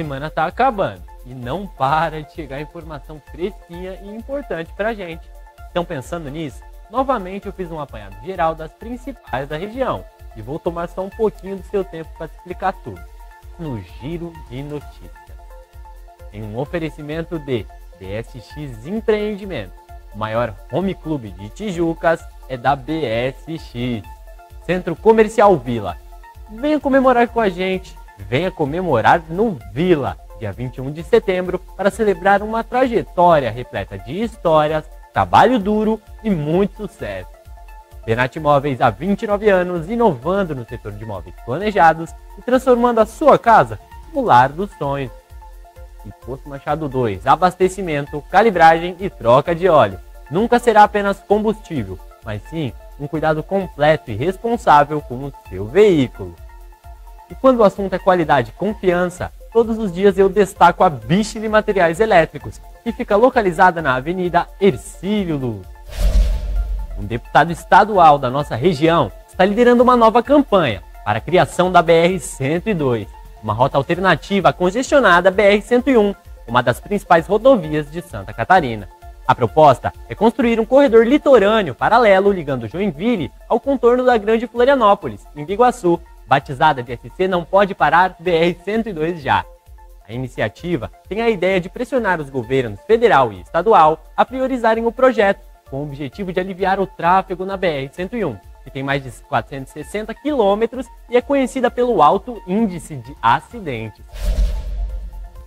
semana está acabando e não para de chegar informação fresquinha e importante para a gente. Então, pensando nisso, novamente eu fiz um apanhado geral das principais da região e vou tomar só um pouquinho do seu tempo para te explicar tudo no Giro de Notícias. Em um oferecimento de BSX Empreendimentos, o maior home club de Tijucas é da BSX. Centro Comercial Vila, venha comemorar com a gente, venha comemorar no Vila, dia 21 de setembro, para celebrar uma trajetória repleta de histórias, trabalho duro e muito sucesso. Benat Imóveis há 29 anos, inovando no setor de imóveis planejados e transformando a sua casa no lar dos sonhos. E Posto Machado 2, abastecimento, calibragem e troca de óleo. Nunca será apenas combustível, mas sim um cuidado completo e responsável com o seu veículo. E quando o assunto é qualidade e confiança, todos os dias eu destaco a Bixi de Materiais Elétricos, que fica localizada na Avenida Hercílio Luz. Um deputado estadual da nossa região está liderando uma nova campanha para a criação da BR-102, uma rota alternativa à congestionada BR-101, uma das principais rodovias de Santa Catarina. A proposta é construir um corredor litorâneo paralelo ligando Joinville ao contorno da Grande Florianópolis, em Biguaçu, batizada de SC Não Pode Parar BR-102 já. A iniciativa tem a ideia de pressionar os governos federal e estadual a priorizarem o projeto, com o objetivo de aliviar o tráfego na BR-101, que tem mais de 460 quilômetros e é conhecida pelo alto índice de acidentes.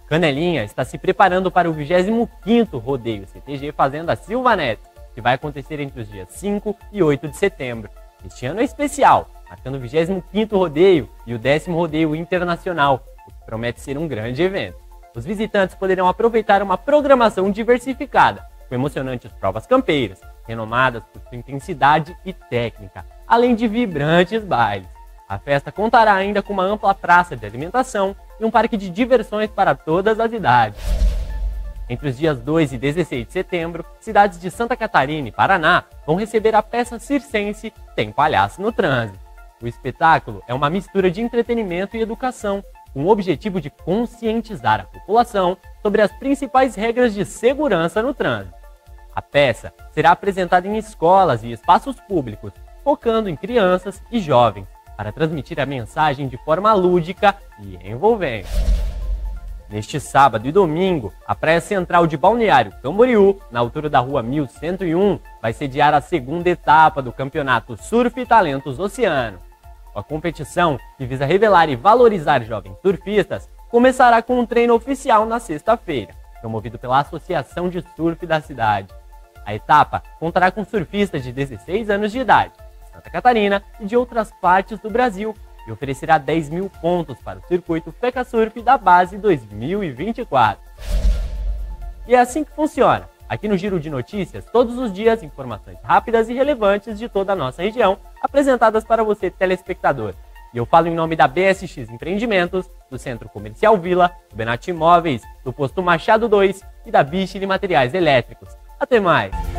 Canelinha está se preparando para o 25º Rodeio CTG Fazenda Silva Neto, que vai acontecer entre os dias 5 e 8 de setembro. Este ano é especial, marcando o 25º Rodeio e o 10º Rodeio Internacional, o que promete ser um grande evento. Os visitantes poderão aproveitar uma programação diversificada, com emocionantes provas campeiras, renomadas por sua intensidade e técnica, além de vibrantes bailes. A festa contará ainda com uma ampla praça de alimentação e um parque de diversões para todas as idades. Entre os dias 2 e 16 de setembro, cidades de Santa Catarina e Paraná vão receber a peça circense Tem Palhaço no Trânsito. O espetáculo é uma mistura de entretenimento e educação, com o objetivo de conscientizar a população sobre as principais regras de segurança no trânsito. A peça será apresentada em escolas e espaços públicos, focando em crianças e jovens, para transmitir a mensagem de forma lúdica e envolvente. Neste sábado e domingo, a Praia Central de Balneário Camboriú, na altura da Rua 1101, vai sediar a segunda etapa do Campeonato Surf e Talentos Oceano. A competição, que visa revelar e valorizar jovens surfistas, começará com um treino oficial na sexta-feira, promovido pela Associação de Surf da Cidade. A etapa contará com surfistas de 16 anos de idade, Santa Catarina e de outras partes do Brasil, e oferecerá 10 mil pontos para o circuito FECA Surf da Base 2024. E é assim que funciona. Aqui no Giro de Notícias, todos os dias, informações rápidas e relevantes de toda a nossa região, apresentadas para você, telespectador. E eu falo em nome da BSX Empreendimentos, do Centro Comercial Vila, do Benat Imóveis, do Posto Machado 2 e da Bixi de Materiais Elétricos. Até mais!